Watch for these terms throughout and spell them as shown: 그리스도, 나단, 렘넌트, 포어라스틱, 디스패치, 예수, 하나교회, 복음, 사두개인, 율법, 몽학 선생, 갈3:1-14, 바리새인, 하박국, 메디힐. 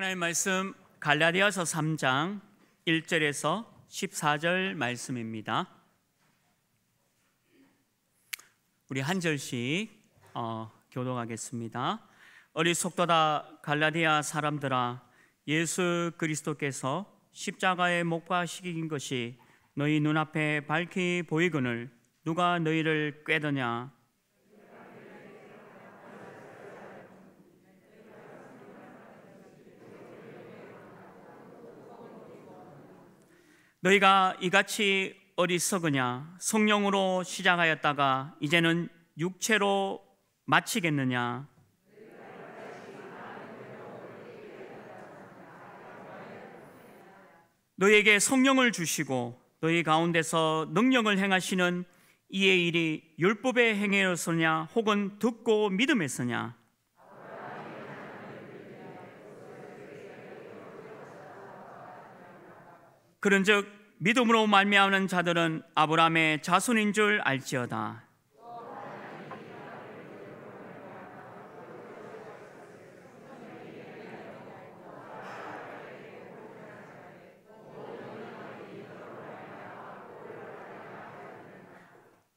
하나님의 말씀 갈라디아서 3장 1절에서 14절 말씀입니다. 우리 한 절씩 교독하겠습니다. 어리석도다 갈라디아 사람들아, 예수 그리스도께서 십자가에 못 박히신 것이 너희 눈앞에 밝히 보이거늘 누가 너희를 꾀더냐? 너희가 이같이 어리석으냐? 성령으로 시작하였다가 이제는 육체로 마치겠느냐? 너희에게 성령을 주시고 너희 가운데서 능력을 행하시는 이의 일이 율법의 행위로서냐, 혹은 듣고 믿음에서냐? 그런즉 믿음으로 말미암는 자들은 아브라함의 자손인 줄 알지어다.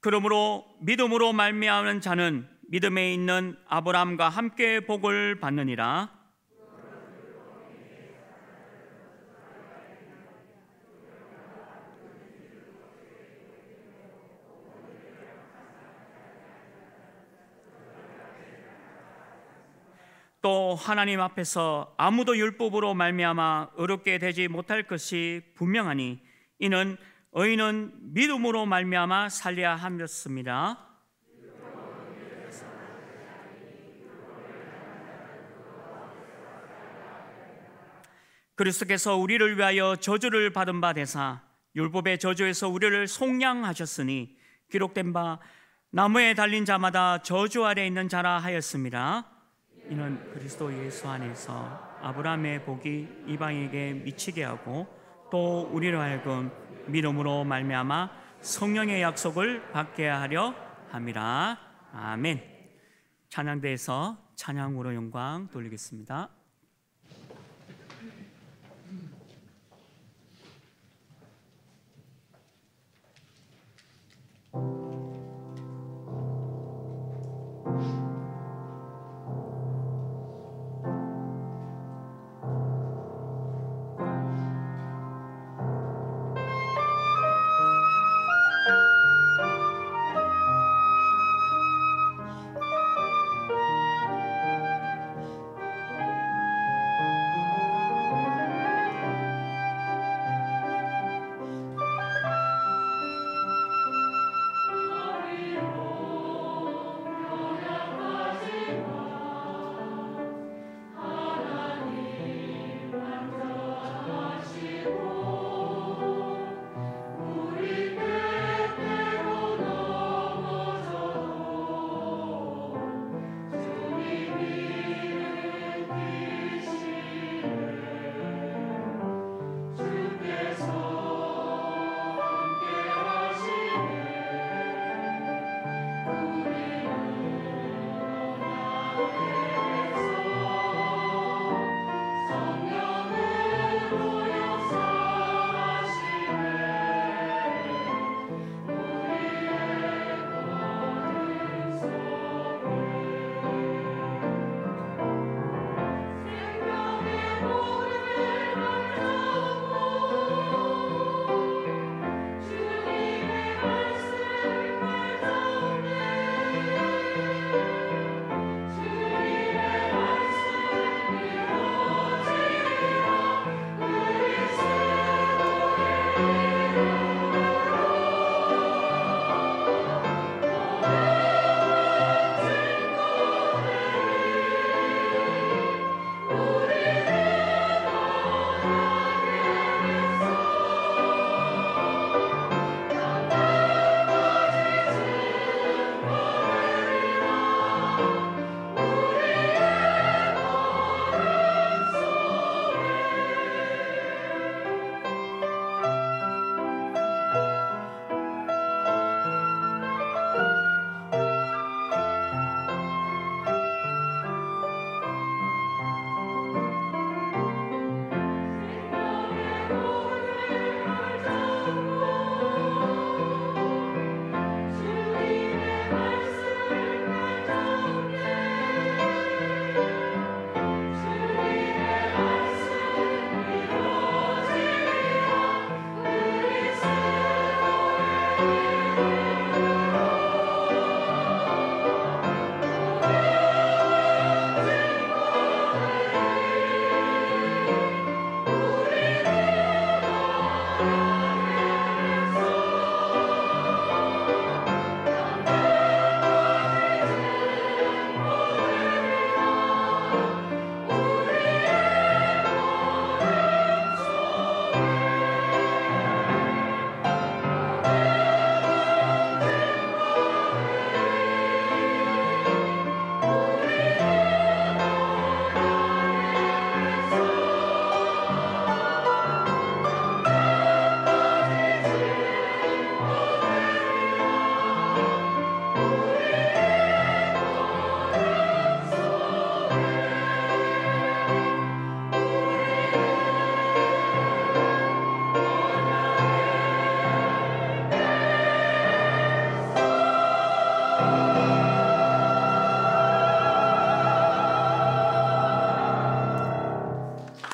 그러므로 믿음으로 말미암는 자는 믿음에 있는 아브라함과 함께 복을 받느니라. 또 하나님 앞에서 아무도 율법으로 말미암아 의롭게 되지 못할 것이 분명하니, 이는 의인은 믿음으로 말미암아 살려야 함이었습니다. 그리스도께서 우리를 위하여 저주를 받은 바 되사 율법의 저주에서 우리를 속량하셨으니, 기록된 바 나무에 달린 자마다 저주 아래 있는 자라 하였습니다. 이는 그리스도 예수 안에서 아브라함의 복이 이방에게 미치게 하고, 또 우리로 하여금 믿음으로 말미암아 성령의 약속을 받게 하려 함이라. 아멘. 찬양대에서 찬양으로 영광 돌리겠습니다.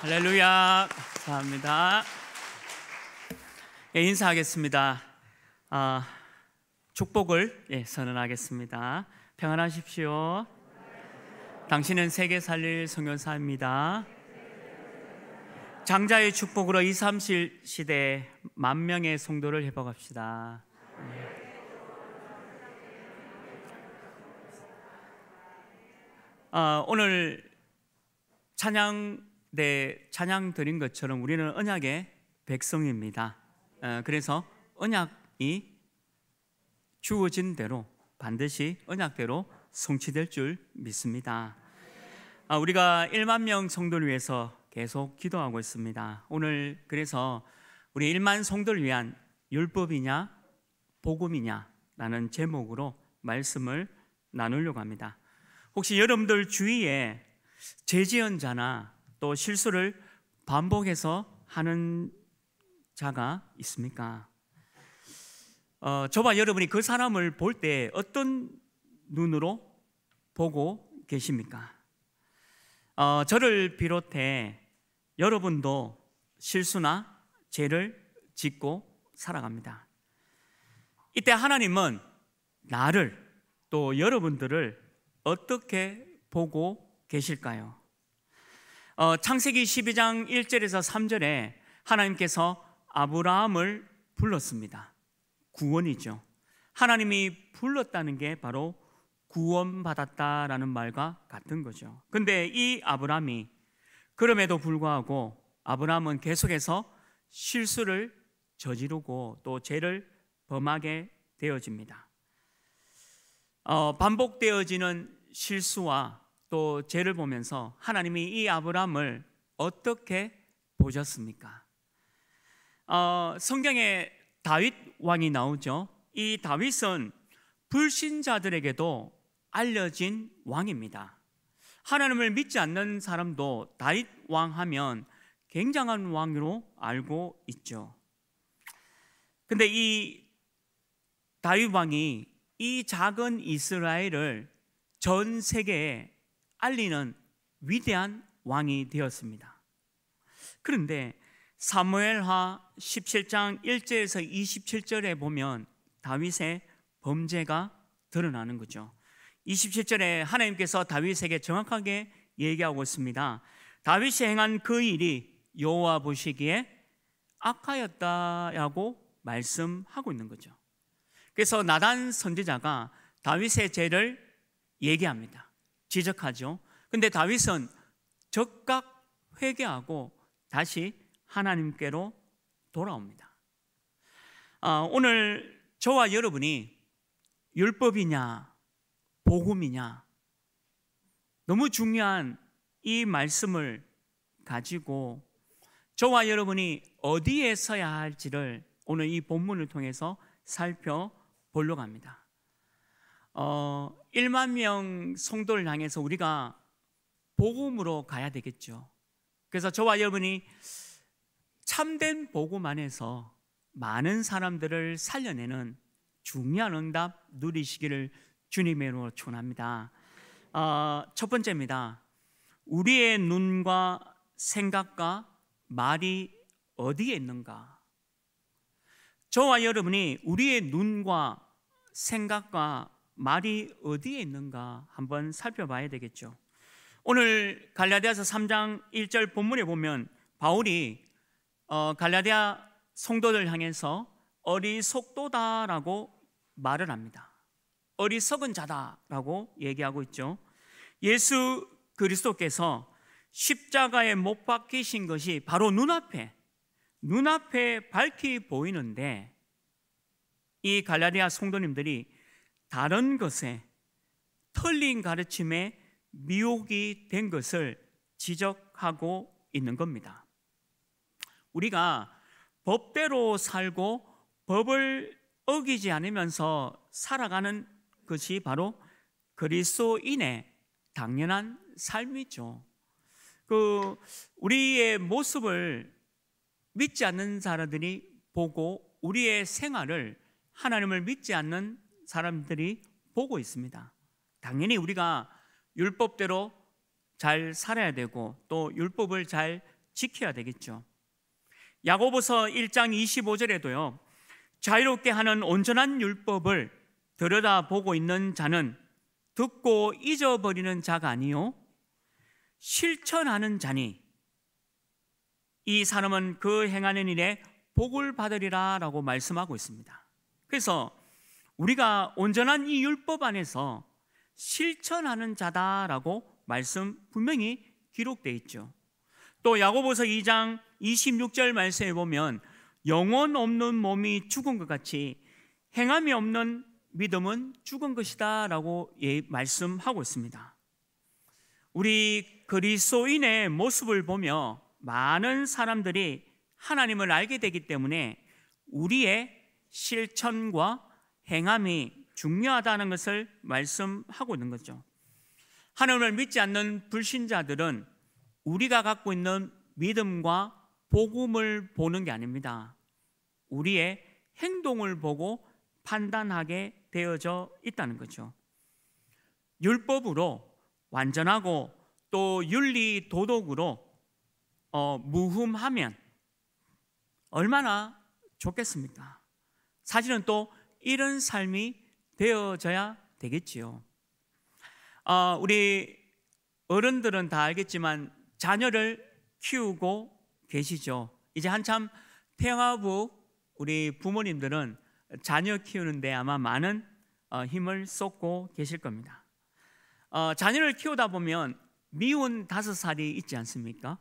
할렐루야. 감사합니다. 예, 인사하겠습니다. 축복을 선언하겠습니다. 평안하십시오. 당신은 세계 살릴 선교사입니다. 장자의 축복으로 237 시대에 10,000명의 성도를 회복합시다. 오늘 찬양 드린 것처럼 우리는 언약의 백성입니다. 그래서 언약이 주어진 대로 반드시 언약대로 성취될 줄 믿습니다. 우리가 1만 명 성도를 위해서 계속 기도하고 있습니다. 오늘 그래서 우리 1만 성도를 위한 율법이냐 복음이냐라는 제목으로 말씀을 나누려고 합니다. 혹시 여러분들 주위에 죄지은 자나 또 실수를 반복해서 하는 자가 있습니까? 저와 여러분이 그 사람을 볼 때 어떤 눈으로 보고 계십니까? 저를 비롯해 여러분도 실수나 죄를 짓고 살아갑니다. 이때 하나님은 나를 또 여러분들을 어떻게 보고 계실까요? 창세기 12장 1절에서 3절에 하나님께서 아브라함을 불렀습니다. 구원이죠. 하나님이 불렀다는 게 바로 구원받았다라는 말과 같은 거죠. 근데 이 아브라함이 그럼에도 불구하고 아브라함은 계속해서 실수를 저지르고 또 죄를 범하게 되어집니다. 반복되어지는 실수와 또 죄를 보면서 하나님이 이 아브라함을 어떻게 보셨습니까? 성경에 다윗 왕이 나오죠. 이 다윗은 불신자들에게도 알려진 왕입니다. 하나님을 믿지 않는 사람도 다윗 왕 하면 굉장한 왕으로 알고 있죠. 근데 이 다윗 왕이 이 작은 이스라엘을 전 세계에 알리는 위대한 왕이 되었습니다. 그런데 사무엘하 17장 1절에서 27절에 보면 다윗의 범죄가 드러나는 거죠. 27절에 하나님께서 다윗에게 정확하게 얘기하고 있습니다. 다윗이 행한 그 일이 여호와 보시기에 악하였다라고 말씀하고 있는 거죠. 그래서 나단 선지자가 다윗의 죄를 얘기합니다. 지적하죠. 근데 다윗은 즉각 회개하고 다시 하나님께로 돌아옵니다. 오늘 저와 여러분이 율법이냐 복음이냐 너무 중요한 이 말씀을 가지고 저와 여러분이 어디에 서야 할지를 오늘 이 본문을 통해서 살펴보려고 합니다. 1만 명 성도를 향해서 우리가 복음으로 가야 되겠죠. 그래서 저와 여러분이 참된 복음 안에서 많은 사람들을 살려내는 중요한 응답 누리시기를 주님으로 축원합니다. 첫 번째입니다. 우리의 눈과 생각과 말이 어디에 있는가? 저와 여러분이 우리의 눈과 생각과 말이 어디에 있는가 한번 살펴봐야 되겠죠. 오늘 갈라디아서 3장 1절 본문에 보면 바울이 갈라디아 성도들 향해서 어리석도다라고 말을 합니다. 어리석은 자다라고 얘기하고 있죠. 예수 그리스도께서 십자가에 못 박히신 것이 바로 눈앞에 밝히 보이는데 이 갈라디아 성도님들이 다른 것에 틀린 가르침에 미혹이 된 것을 지적하고 있는 겁니다. 우리가 법대로 살고 법을 어기지 않으면서 살아가는 것이 바로 그리스도인의 당연한 삶이죠. 우리의 모습을 믿지 않는 사람들이 보고 우리의 생활을 하나님을 믿지 않는 사람들이 보고 있습니다. 당연히 우리가 율법대로 잘 살아야 되고 또 율법을 잘 지켜야 되겠죠. 야고보서 1장 25절에도요, 자유롭게 하는 온전한 율법을 들여다보고 있는 자는 듣고 잊어버리는 자가 아니요 실천하는 자니 이 사람은 그 행하는 일에 복을 받으리라 라고 말씀하고 있습니다. 그래서 우리가 온전한 이 율법 안에서 실천하는 자다라고 말씀 분명히 기록되어 있죠. 또 야고보서 2장 26절 말씀에 보면 영혼 없는 몸이 죽은 것 같이 행함이 없는 믿음은 죽은 것이다 라고 말씀하고 있습니다. 우리 그리스도인의 모습을 보며 많은 사람들이 하나님을 알게 되기 때문에 우리의 실천과 행함이 중요하다는 것을 말씀하고 있는 거죠. 하나님을 믿지 않는 불신자들은 우리가 갖고 있는 믿음과 복음을 보는 게 아닙니다. 우리의 행동을 보고 판단하게 되어져 있다는 거죠. 율법으로 완전하고 또 윤리 도덕으로 무흠하면 얼마나 좋겠습니까? 사실은 또 이런 삶이 되어져야 되겠지요. 우리 어른들은 다 알겠지만 자녀를 키우고 계시죠. 이제 한참 태어난 후 우리 부모님들은 자녀 키우는데 아마 많은 힘을 쏟고 계실 겁니다. 자녀를 키우다 보면 미운 5살이 있지 않습니까?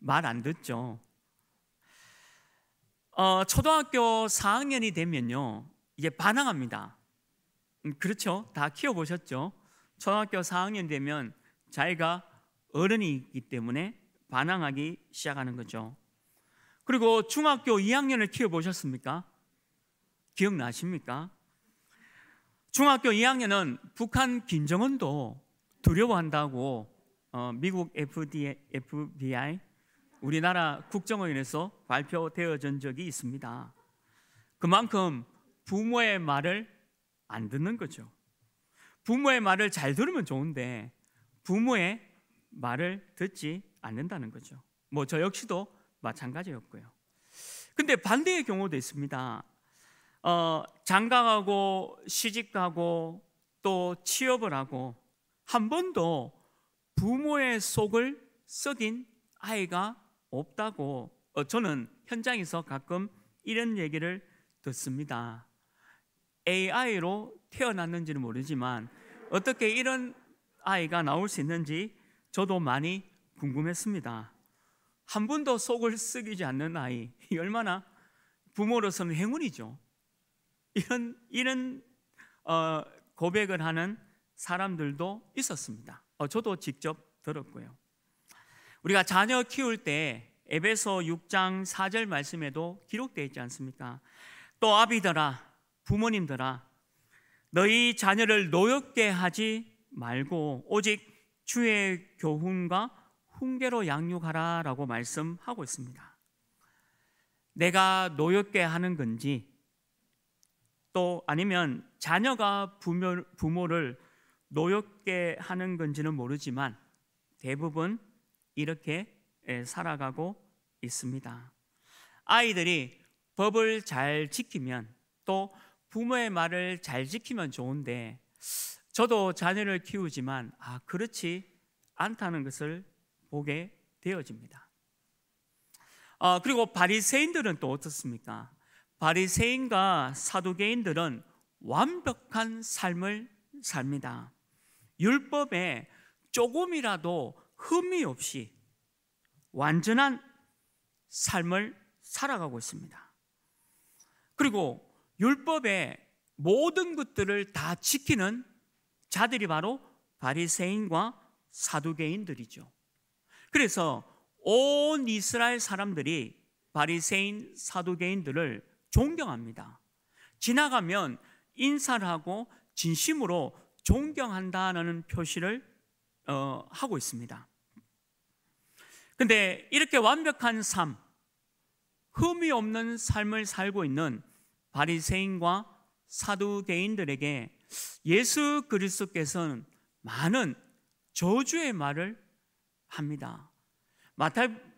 말 안 듣죠. 초등학교 4학년이 되면요, 이제 반항합니다. 그렇죠? 다 키워보셨죠? 초등학교 4학년 되면 자기가 어른이기 때문에 반항하기 시작하는 거죠. 그리고 중학교 2학년을 키워보셨습니까? 기억나십니까? 중학교 2학년은 북한 김정은도 두려워한다고 미국 FBI 우리나라 국정원에서 발표되어진 적이 있습니다. 그만큼 부모의 말을 안 듣는 거죠. 부모의 말을 잘 들으면 좋은데 부모의 말을 듣지 않는다는 거죠. 뭐 저 역시도 마찬가지였고요. 근데 반대의 경우도 있습니다. 장가가고 시집가고 또 취업을 하고 한 번도 부모의 속을 썩인 아이가 없다고 저는 현장에서 가끔 이런 얘기를 듣습니다. AI로 태어났는지는 모르지만 어떻게 이런 아이가 나올 수 있는지 저도 많이 궁금했습니다. 한 번도 속을 썩이지 않는 아이, 얼마나 부모로서는 행운이죠. 이런 고백을 하는 사람들도 있었습니다. 저도 직접 들었고요. 우리가 자녀 키울 때 에베소 6장 4절 말씀에도 기록되어 있지 않습니까? 또 아비들아, 부모님들아, 너희 자녀를 노엽게 하지 말고 오직 주의 교훈과 훈계로 양육하라 라고 말씀하고 있습니다. 내가 노엽게 하는 건지 또 아니면 자녀가 부모를 노엽게 하는 건지는 모르지만 대부분 이렇게 살아가고 있습니다. 아이들이 법을 잘 지키면 또 부모의 말을 잘 지키면 좋은데 저도 자녀를 키우지만 그렇지 않다는 것을 보게 되어집니다. 그리고 바리새인들은 또 어떻습니까? 바리새인과 사두개인들은 완벽한 삶을 삽니다. 율법에 조금이라도 흠이 없이 완전한 삶을 살아가고 있습니다. 그리고 율법의 모든 것들을 다 지키는 자들이 바로 바리새인과 사두개인들이죠. 그래서 온 이스라엘 사람들이 바리새인, 사두개인들을 존경합니다. 지나가면 인사를 하고 진심으로 존경한다는 표시를 하고 있습니다. 근데 이렇게 완벽한 삶, 흠이 없는 삶을 살고 있는 바리새인과 사두개인들에게 예수 그리스도께서는 많은 저주의 말을 합니다.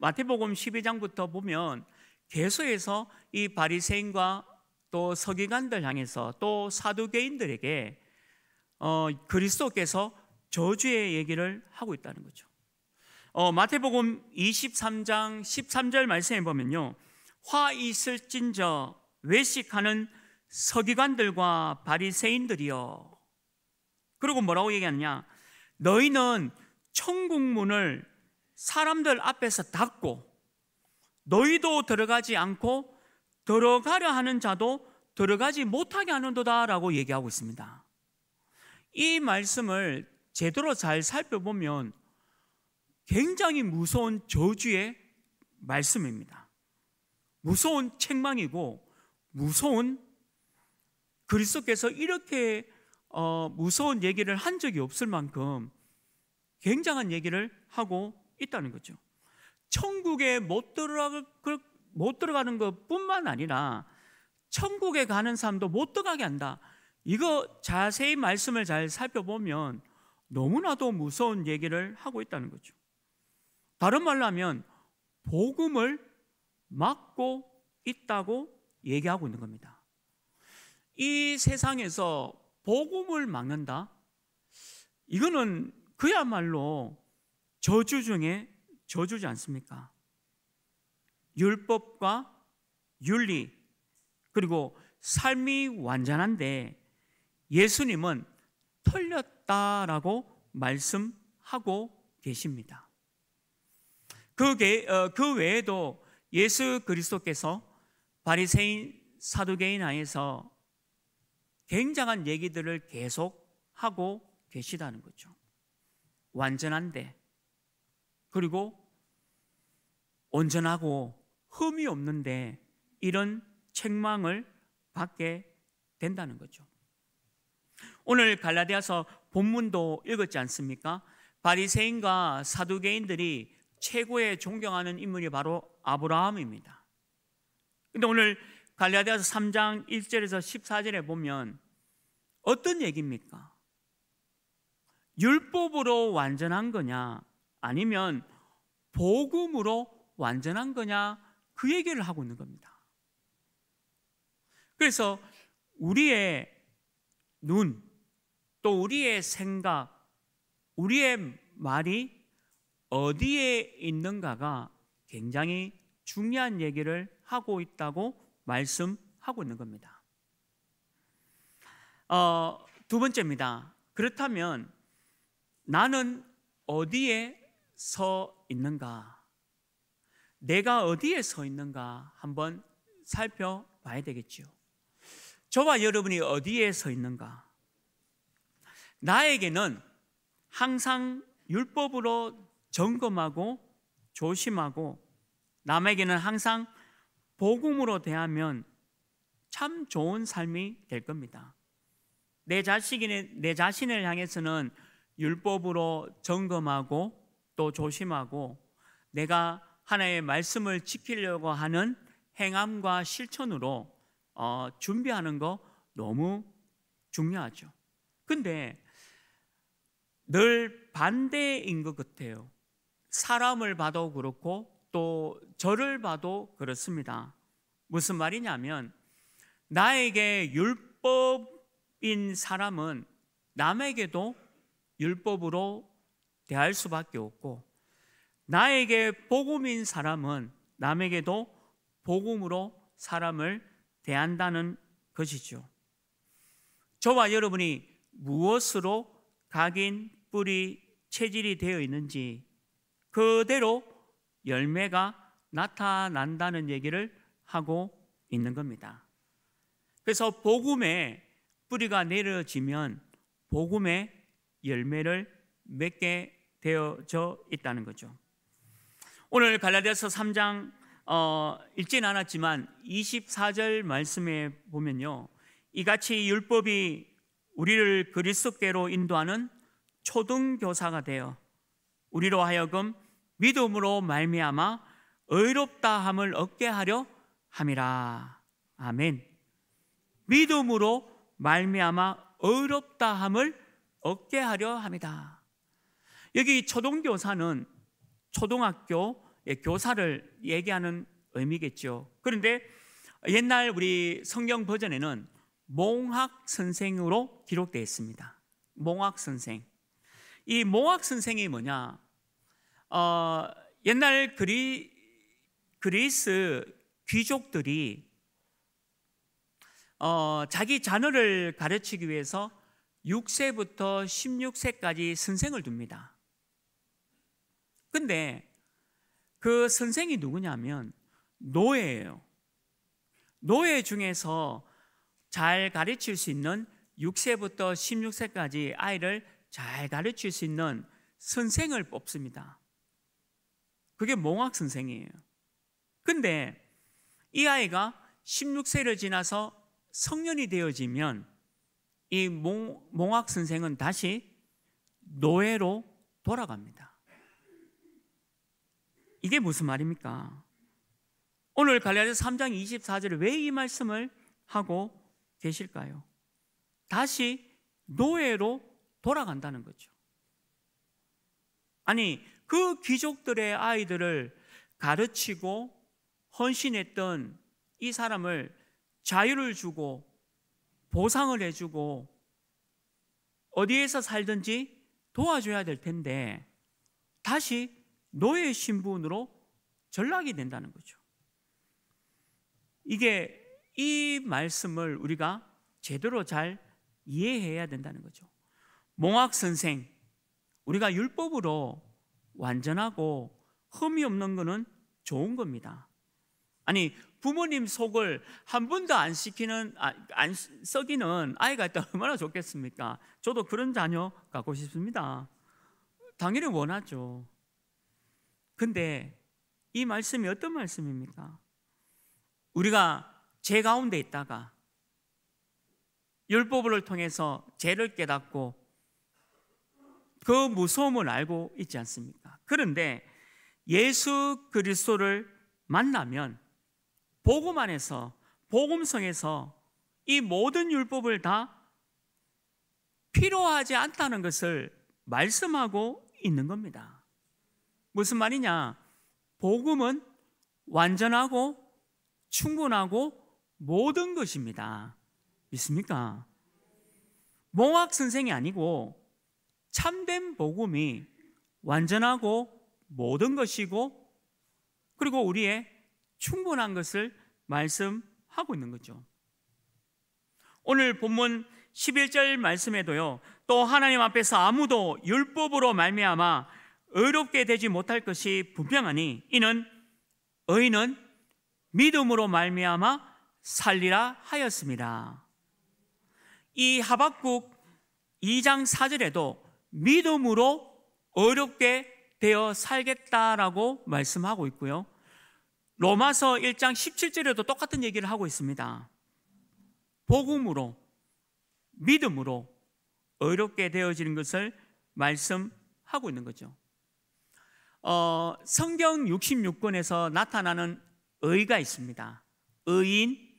마태복음 12장부터 보면 계속해서 이 바리새인과 또 서기관들 향해서 또 사두개인들에게 그리스도께서 저주의 얘기를 하고 있다는 거죠. 마태복음 23장 13절 말씀해 보면요, 화 있을진저 외식하는 서기관들과 바리새인들이여, 그리고 뭐라고 얘기하느냐, 너희는 천국문을 사람들 앞에서 닫고 너희도 들어가지 않고 들어가려 하는 자도 들어가지 못하게 하는도다 라고 얘기하고 있습니다. 이 말씀을 제대로 잘 살펴보면 굉장히 무서운 저주의 말씀입니다. 무서운 책망이고 무서운, 그리스도께서 이렇게 무서운 얘기를 한 적이 없을 만큼 굉장한 얘기를 하고 있다는 거죠. 천국에 못 들어가는 것뿐만 아니라 천국에 가는 사람도 못 들어가게 한다. 이거 자세히 말씀을 잘 살펴보면 너무나도 무서운 얘기를 하고 있다는 거죠. 다른 말로 하면 복음을 막고 있다고 얘기하고 있는 겁니다. 이 세상에서 복음을 막는다? 이거는 그야말로 저주 중에 저주지 않습니까? 율법과 윤리, 그리고 삶이 완전한데 예수님은 털렸다라고 말씀하고 계십니다. 그 외에도 예수 그리스도께서 바리새인 사두개인 안에서 굉장한 얘기들을 계속 하고 계시다는 거죠. 완전한데, 그리고 온전하고 흠이 없는데 이런 책망을 받게 된다는 거죠. 오늘 갈라디아서 본문도 읽었지 않습니까? 바리새인과 사두개인들이 최고의 존경하는 인물이 바로 아브라함입니다. 그런데 오늘 갈라디아서 3장 1절에서 14절에 보면 어떤 얘기입니까? 율법으로 완전한 거냐, 아니면 복음으로 완전한 거냐, 그 얘기를 하고 있는 겁니다. 그래서 우리의 눈, 또 우리의 생각, 우리의 말이 어디에 있는가가 굉장히 중요한 얘기를 하고 있다고 말씀하고 있는 겁니다. 두 번째입니다. 그렇다면 나는 어디에 서 있는가? 내가 어디에 서 있는가 한번 살펴봐야 되겠지요. 저와 여러분이 어디에 서 있는가? 나에게는 항상 율법으로 점검하고 조심하고, 남에게는 항상 복음으로 대하면 참 좋은 삶이 될 겁니다. 내 자신을 향해서는 율법으로 점검하고 또 조심하고, 내가 하나의 말씀을 지키려고 하는 행함과 실천으로 준비하는 거 너무 중요하죠. 근데 늘 반대인 것 같아요. 사람을 봐도 그렇고 또 저를 봐도 그렇습니다. 무슨 말이냐면, 나에게 율법인 사람은 남에게도 율법으로 대할 수밖에 없고, 나에게 복음인 사람은 남에게도 복음으로 사람을 대한다는 것이죠. 저와 여러분이 무엇으로 각인 뿌리 체질이 되어 있는지 그대로 열매가 나타난다는 얘기를 하고 있는 겁니다. 그래서 복음의 뿌리가 내려지면 복음의 열매를 맺게 되어져 있다는 거죠. 오늘 갈라디아서 3장 읽진 않았지만 24절 말씀에 보면요, 이같이 율법이 우리를 그리스도께로 인도하는 초등교사가 되어 우리로 하여금 믿음으로 말미암아 의롭다함을 얻게 하려 함이라. 아멘. 믿음으로 말미암아 의롭다함을 얻게 하려 합니다. 여기 초등교사는 초등학교 교사를 얘기하는 의미겠죠. 그런데 옛날 우리 성경 버전에는 몽학 선생으로 기록되어 있습니다. 몽학 선생. 이 몽학 선생이 뭐냐? 옛날 그리스 귀족들이 자기 자녀를 가르치기 위해서 6세부터 16세까지 선생을 둡니다. 근데 그 선생이 누구냐면 노예예요. 노예 중에서 잘 가르칠 수 있는 6세부터 16세까지 아이를 잘 가르칠 수 있는 선생을 뽑습니다. 그게 몽학 선생이에요. 근데 이 아이가 16세를 지나서 성년이 되어지면 이 몽학 선생은 다시 노예로 돌아갑니다. 이게 무슨 말입니까? 오늘 갈라디아서 3장 24절에 왜 이 말씀을 하고 계실까요? 다시 노예로 돌아간다는 거죠. 아니, 그 귀족들의 아이들을 가르치고 헌신했던 이 사람을 자유를 주고 보상을 해주고 어디에서 살든지 도와줘야 될 텐데 다시 노예 신분으로 전락이 된다는 거죠. 이게 이 말씀을 우리가 제대로 잘 이해해야 된다는 거죠. 몽학 선생, 우리가 율법으로 완전하고 흠이 없는 거는 좋은 겁니다. 아니, 부모님 속을 한 번도 안 썩이는 아이가 있다 얼마나 좋겠습니까? 저도 그런 자녀 갖고 싶습니다. 당연히 원하죠. 근데 이 말씀이 어떤 말씀입니까? 우리가 죄 가운데 있다가 율법을 통해서 죄를 깨닫고 그 무서움을 알고 있지 않습니까? 그런데 예수 그리스도를 만나면 복음 안에서, 복음성에서 이 모든 율법을 다 필요하지 않다는 것을 말씀하고 있는 겁니다. 무슨 말이냐? 복음은 완전하고 충분하고 모든 것입니다. 믿습니까? 몽학 선생이 아니고 참된 복음이 완전하고 모든 것이고 그리고 우리의 충분한 것을 말씀하고 있는 거죠. 오늘 본문 11절 말씀에도요, 또 하나님 앞에서 아무도 율법으로 말미암아 의롭게 되지 못할 것이 분명하니 이는 의인은 믿음으로 말미암아 살리라 하였습니다. 이 하박국 2장 4절에도 믿음으로 의롭게 되어 살겠다라고 말씀하고 있고요, 로마서 1장 17절에도 똑같은 얘기를 하고 있습니다. 복음으로, 믿음으로 의롭게 되어지는 것을 말씀하고 있는 거죠. 성경 66권에서 나타나는 의가 있습니다. 의인,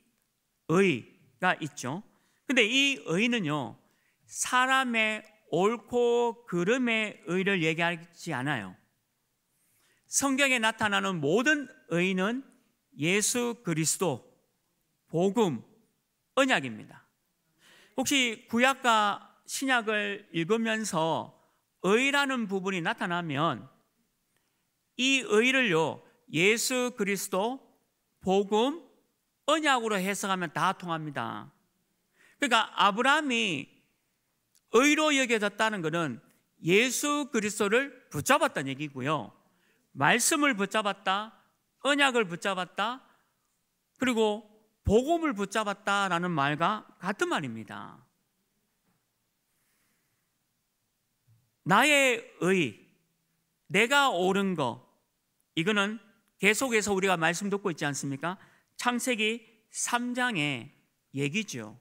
의가 있죠. 근데 이 의는요, 사람의 옳고 그름의 의를 얘기하지 않아요. 성경에 나타나는 모든 의는 예수 그리스도, 복음, 언약입니다. 혹시 구약과 신약을 읽으면서 의라는 부분이 나타나면 이 의를요, 예수 그리스도, 복음, 언약으로 해석하면 다 통합니다. 그러니까 아브라함이 의로 여겨졌다는 것은 예수 그리스도를 붙잡았다는 얘기고요, 말씀을 붙잡았다, 언약을 붙잡았다, 그리고 복음을 붙잡았다라는 말과 같은 말입니다. 나의 의, 내가 옳은 거, 이거는 계속해서 우리가 말씀 듣고 있지 않습니까? 창세기 3장의 얘기죠.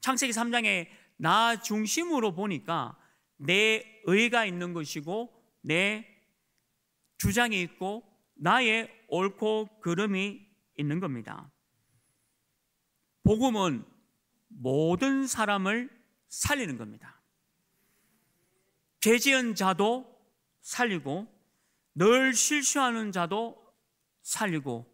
창세기 3장에 나 중심으로 보니까 내 의가 있는 것이고 내 주장이 있고 나의 옳고 그름이 있는 겁니다. 복음은 모든 사람을 살리는 겁니다. 죄 지은 자도 살리고 늘 실수하는 자도 살리고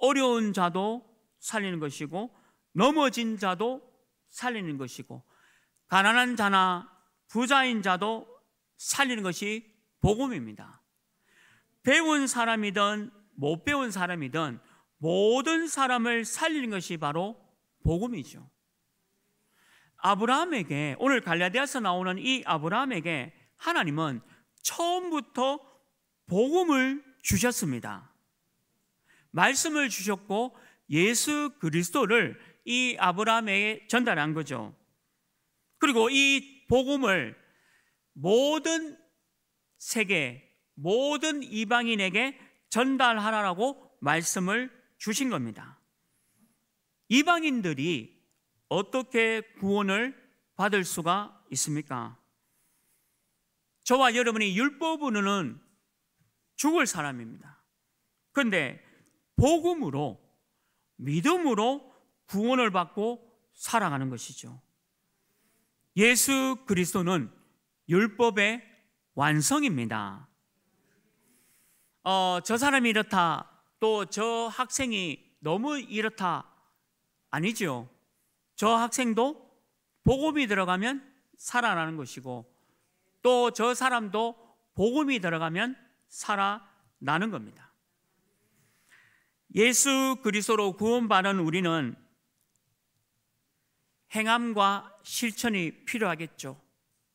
어려운 자도 살리는 것이고 넘어진 자도 살리는 것이고 가난한 자나 부자인 자도 살리는 것이 복음입니다. 배운 사람이든 못 배운 사람이든 모든 사람을 살리는 것이 바로 복음이죠. 아브라함에게, 오늘 갈라디아서 나오는 이 아브라함에게 하나님은 처음부터 복음을 주셨습니다. 말씀을 주셨고 예수 그리스도를 이 아브라함에게 전달한 거죠. 그리고 이 복음을 모든 세계, 모든 이방인에게 전달하라라고 말씀을 주신 겁니다. 이방인들이 어떻게 구원을 받을 수가 있습니까? 저와 여러분이 율법으로는 죽을 사람입니다. 그런데 복음으로, 믿음으로 구원을 받고 살아가는 것이죠. 예수 그리스도는 율법의 완성입니다. 저 사람이 이렇다, 또 저 학생이 너무 이렇다, 아니죠. 저 학생도 복음이 들어가면 살아나는 것이고 또 저 사람도 복음이 들어가면 살아나는 겁니다. 예수 그리스도로 구원받은 우리는 행함과 실천이 필요하겠죠.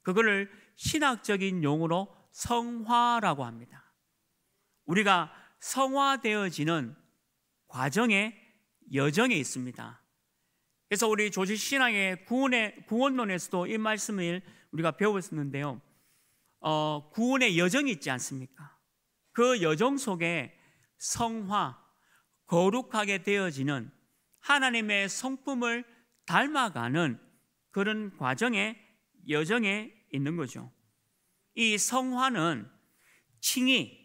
그거를 신학적인 용어로 성화라고 합니다. 우리가 성화되어지는 과정의 여정에 있습니다. 그래서 우리 조지신앙의 구원론에서도 이 말씀을 우리가 배웠었는데요, 구원의 여정이 있지 않습니까? 그 여정 속에 성화, 거룩하게 되어지는, 하나님의 성품을 닮아가는 그런 과정의 여정에 있는 거죠. 이 성화는 칭의,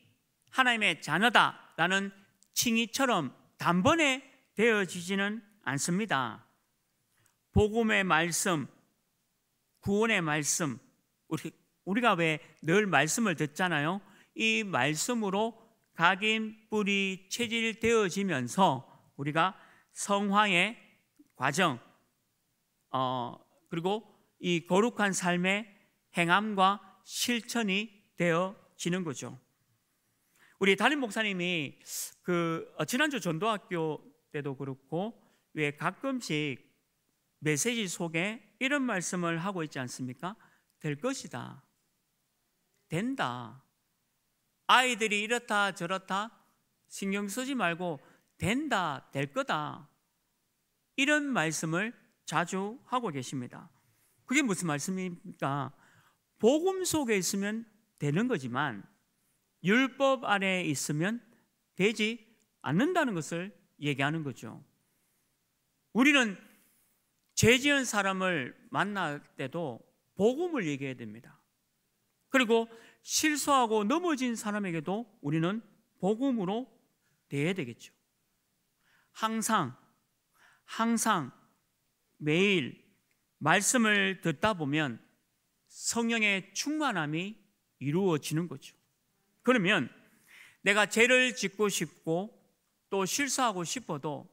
하나님의 자녀다라는 칭의처럼 단번에 되어지지는 않습니다. 복음의 말씀, 구원의 말씀, 우리가 왜 늘 말씀을 듣잖아요. 이 말씀으로 각인, 뿌리, 체질 되어지면서 우리가 성화의 과정, 그리고 이 거룩한 삶의 행함과 실천이 되어지는 거죠. 우리 담임 목사님이 지난주 전도학교 때도 그렇고 왜 가끔씩 메시지 속에 이런 말씀을 하고 있지 않습니까? 될 것이다, 된다, 아이들이 이렇다 저렇다 신경 쓰지 말고 된다, 될 거다, 이런 말씀을 자주 하고 계십니다. 그게 무슨 말씀입니까? 복음 속에 있으면 되는 거지만 율법 아래에 있으면 되지 않는다는 것을 얘기하는 거죠. 우리는 죄 지은 사람을 만날 때도 복음을 얘기해야 됩니다. 그리고 실수하고 넘어진 사람에게도 우리는 복음으로 대해야 되겠죠. 항상 매일 말씀을 듣다 보면 성령의 충만함이 이루어지는 거죠. 그러면 내가 죄를 짓고 싶고 또 실수하고 싶어도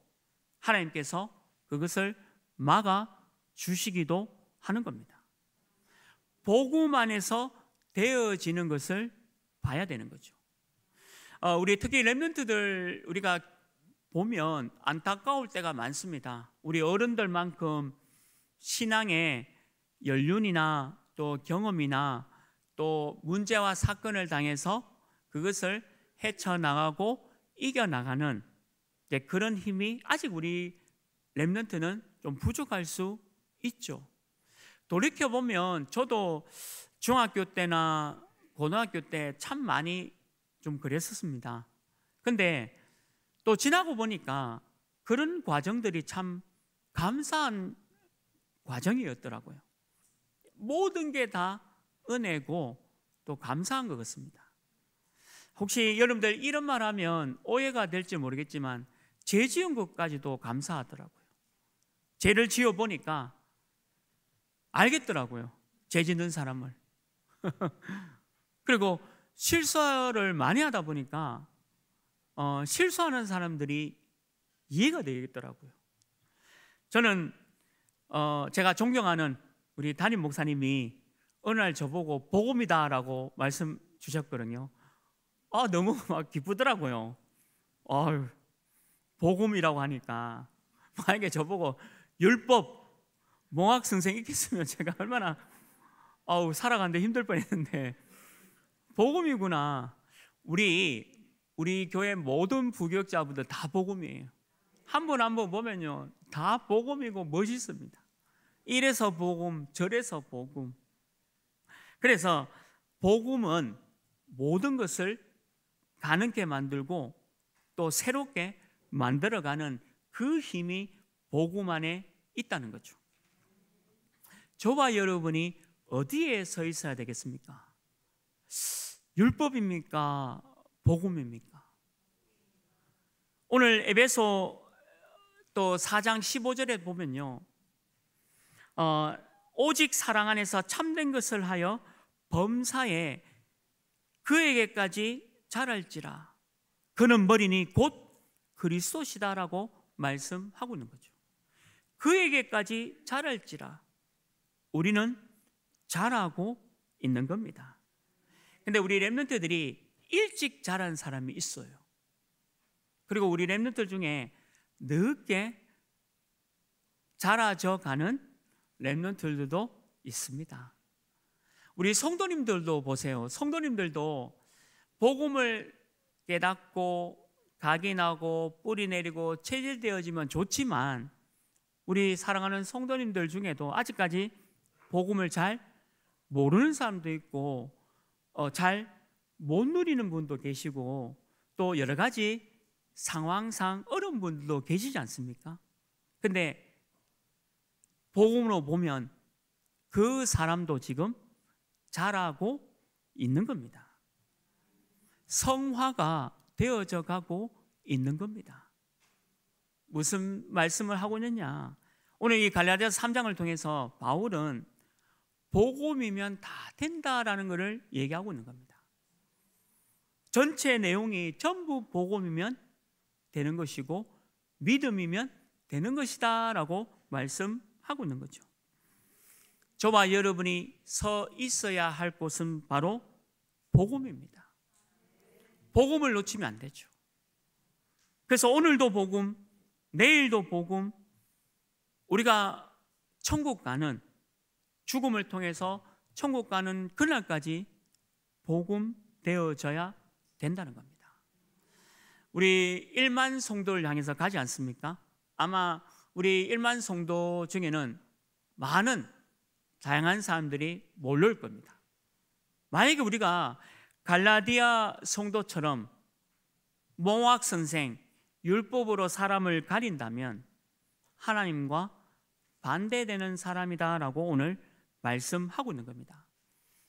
하나님께서 그것을 막아 주시기도 하는 겁니다. 복음 안에서 되어지는 것을 봐야 되는 거죠. 우리 특히 렘넌트들 우리가 보면 안타까울 때가 많습니다. 우리 어른들만큼 신앙의 연륜이나 또 경험이나 또 문제와 사건을 당해서 그것을 헤쳐나가고 이겨나가는 그런 힘이 아직 우리 렘넌트는 좀 부족할 수 있죠. 돌이켜보면 저도 중학교 때나 고등학교 때 참 많이 좀 그랬었습니다. 근데 또 지나고 보니까 그런 과정들이 참 감사한 과정이었더라고요. 모든 게 다 은혜고 또 감사한 것 같습니다. 혹시 여러분들 이런 말 하면 오해가 될지 모르겠지만 죄 지은 것까지도 감사하더라고요. 죄를 지어보니까 알겠더라고요, 죄 짓는 사람을. 그리고 실수를 많이 하다 보니까 실수하는 사람들이 이해가 되겠더라고요. 저는 제가 존경하는 우리 담임 목사님이 어느 날 저보고 복음이다라고 말씀 주셨거든요. 너무 막 기쁘더라고요. 복음이라고 하니까. 만약에 저보고 율법, 몽학 선생 있겠으면 제가 얼마나 살아가는데 힘들 뻔했는데 복음이구나. 우리 교회 모든 부교역자분들 다 복음이에요. 한 분 한 분 보면요 다 복음이고 멋있습니다. 이래서 복음, 저래서 복음. 그래서 복음은 모든 것을 가능케 만들고 또 새롭게 만들어가는 그 힘이 복음 안에 있다는 거죠. 저와 여러분이 어디에 서 있어야 되겠습니까? 율법입니까? 복음입니까? 오늘 에베소 또 4장 15절에 보면요, 오직 사랑 안에서 참된 것을 하여 범사에 그에게까지 자랄지라 그는 머리니 곧 그리스도시다라고 말씀하고 있는 거죠. 그에게까지 자랄지라, 우리는 자라고 있는 겁니다. 근데 우리 렘넌트들이 일찍 자란 사람이 있어요. 그리고 우리 렘넌트 중에 늦게 자라져가는 렘넌트들도 있습니다. 우리 성도님들도 보세요. 성도님들도 복음을 깨닫고 각인하고 뿌리 내리고 체질되어지면 좋지만, 우리 사랑하는 성도님들 중에도 아직까지 복음을 잘 모르는 사람도 있고 잘 못 누리는 분도 계시고 또 여러 가지 상황상 어려운 분들도 계시지 않습니까? 근데 복음으로 보면 그 사람도 지금 자라고 있는 겁니다. 성화가 되어져 가고 있는 겁니다. 무슨 말씀을 하고 있느냐, 오늘 이 갈라디아서 3장을 통해서 바울은 복음이면 다 된다라는 것을 얘기하고 있는 겁니다. 전체 내용이 전부 복음이면 되는 것이고 믿음이면 되는 것이다 라고 말씀하고 있는 거죠. 저와 여러분이 서 있어야 할 곳은 바로 복음입니다. 복음을 놓치면 안 되죠. 그래서 오늘도 복음, 내일도 복음, 우리가 천국 가는, 죽음을 통해서 천국 가는 그날까지 복음 되어져야 된다는 겁니다. 우리 1만 성도를 향해서 가지 않습니까? 아마 우리 1만 성도 중에는 많은 다양한 사람들이 몰려올 겁니다. 만약에 우리가 갈라디아 성도처럼 몽학 선생, 율법으로 사람을 가린다면 하나님과 반대되는 사람이다라고 오늘 말씀하고 있는 겁니다.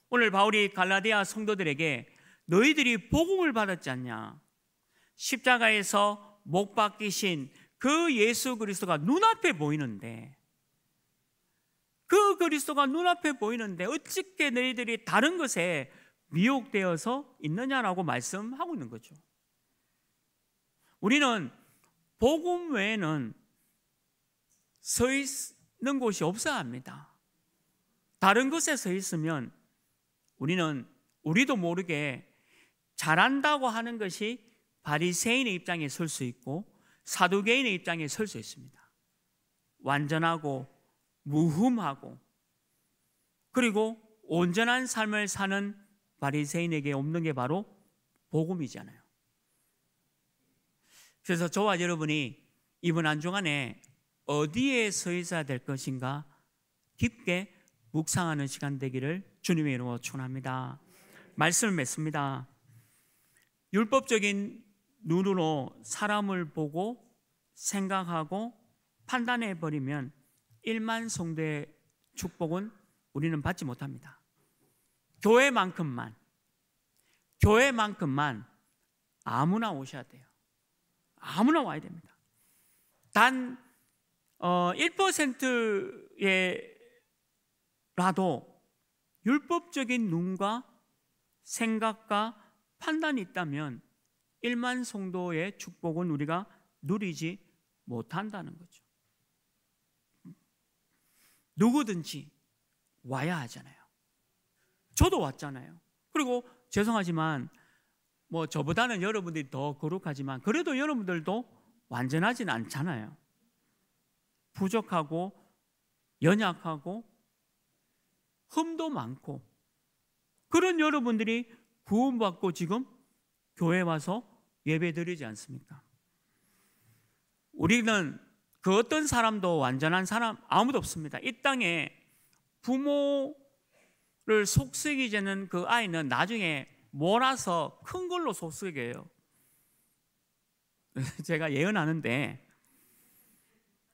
오늘 바울이 갈라디아 성도들에게 너희들이 복음을 받았지 않냐, 십자가에서 못 박히신 그 예수 그리스도가 눈앞에 보이는데, 그 그리스도가 눈앞에 보이는데 어찌게 너희들이 다른 것에 미혹되어서 있느냐라고 말씀하고 있는 거죠. 우리는 복음 외에는 서 있는 곳이 없어야 합니다. 다른 곳에 서 있으면 우리는 우리도 모르게 잘한다고 하는 것이 바리새인의 입장에 설 수 있고 사두개인의 입장에 설 수 있습니다. 완전하고 무흠하고 그리고 온전한 삶을 사는 바리새인에게 없는 게 바로 복음이잖아요. 그래서 저와 여러분이 이번 한 주간에 어디에 서 있어야 될 것인가 깊게 묵상하는 시간 되기를 주님의 이름으로 축원합니다. 말씀을 맺습니다. 율법적인 눈으로 사람을 보고 생각하고 판단해버리면 1만 성도의 축복은 우리는 받지 못합니다. 교회만큼만 아무나 오셔야 돼요. 아무나 와야 됩니다. 단 1%라도 율법적인 눈과 생각과 판단이 있다면 일만 성도의 축복은 우리가 누리지 못한다는 거죠. 누구든지 와야 하잖아요. 저도 왔잖아요. 그리고 죄송하지만 뭐 저보다는 여러분들이 더 거룩하지만 그래도 여러분들도 완전하진 않잖아요. 부족하고 연약하고 흠도 많고 그런 여러분들이 구원받고 지금 교회 와서 예배드리지 않습니까? 우리는 그 어떤 사람도 완전한 사람 아무도 없습니다. 이 땅에 부모를 속썩이 재는 그 아이는 나중에 몰아서 큰 걸로 속썩여요. 제가 예언하는데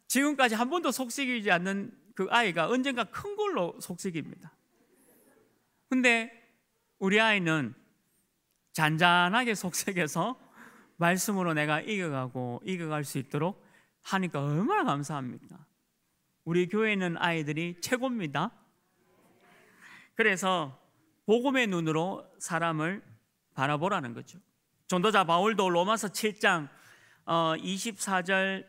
지금까지 한 번도 속썩이지 않는 그 아이가 언젠가 큰 걸로 속썩입니다. 근데 우리 아이는 잔잔하게 속삭여서 말씀으로 내가 이겨갈 수 있도록 하니까 얼마나 감사합니까? 우리 교회에 있는 아이들이 최고입니다. 그래서 복음의 눈으로 사람을 바라보라는 거죠. 전도자 바울도 로마서 7장 24절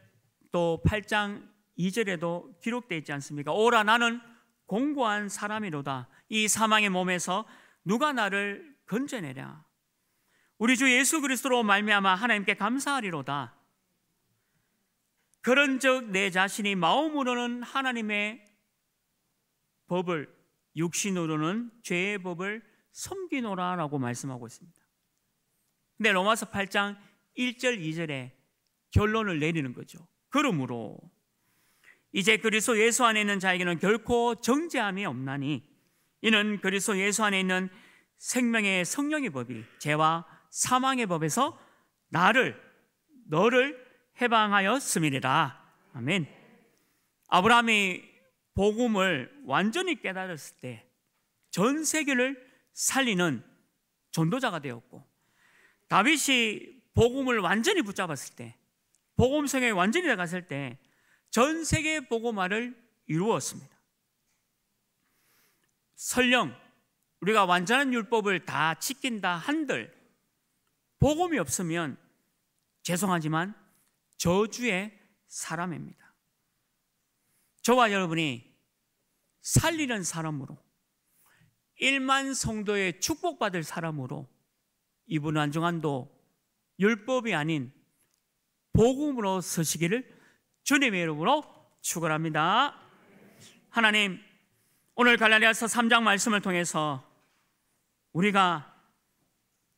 또 8장 2절에도 기록되어 있지 않습니까? 오라 나는 공고한 사람이로다. 이 사망의 몸에서 누가 나를 건져내랴. 우리 주 예수 그리스도로 말미암아 하나님께 감사하리로다. 그런즉 내 자신이 마음으로는 하나님의 법을, 육신으로는 죄의 법을 섬기노라 라고 말씀하고 있습니다. 근데 로마서 8장 1절 2절에 결론을 내리는 거죠. 그러므로 이제 그리스도 예수 안에 있는 자에게는 결코 정죄함이 없나니 이는 그리스도 예수 안에 있는 생명의 성령의 법이 죄와 사망의 법에서 너를 해방하였음이니라. 아멘. 아브라함이 복음을 완전히 깨달았을 때 전 세계를 살리는 전도자가 되었고, 다윗이 복음을 완전히 붙잡았을 때, 복음 성경이 완전히 나갔을 때 전 세계 복음화를 이루었습니다. 설령 우리가 완전한 율법을 다 지킨다 한들 복음이 없으면 죄송하지만 저주의 사람입니다. 저와 여러분이 살리는 사람으로, 1만 성도의 축복받을 사람으로 이번 안중한도 율법이 아닌 복음으로 서시기를 주님의 이름으로 축원합니다. 하나님, 오늘 갈라디아서 3장 말씀을 통해서 우리가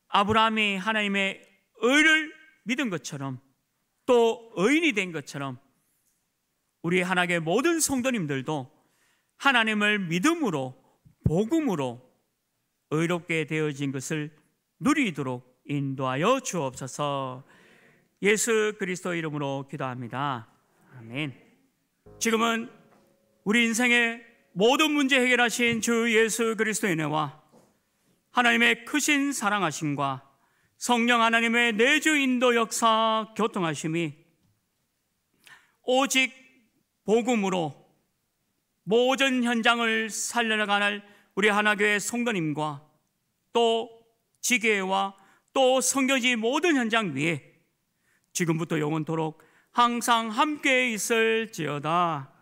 아브라함이 하나님의 의를 믿은 것처럼 또 의인이 된 것처럼 우리 하나님의 모든 성도님들도 하나님을 믿음으로, 복음으로 의롭게 되어진 것을 누리도록 인도하여 주옵소서. 예수 그리스도 이름으로 기도합니다. 아멘. 지금은 우리 인생의 모든 문제 해결하신 주 예수 그리스도의 은혜와 하나님의 크신 사랑하심과 성령 하나님의 내주 인도 역사 교통하심이 오직 복음으로 모든 현장을 살려나가는 우리 하나교회 성도님과 또 지교회와 또 선교지 모든 현장 위에 지금부터 영원토록 항상 함께 있을지어다.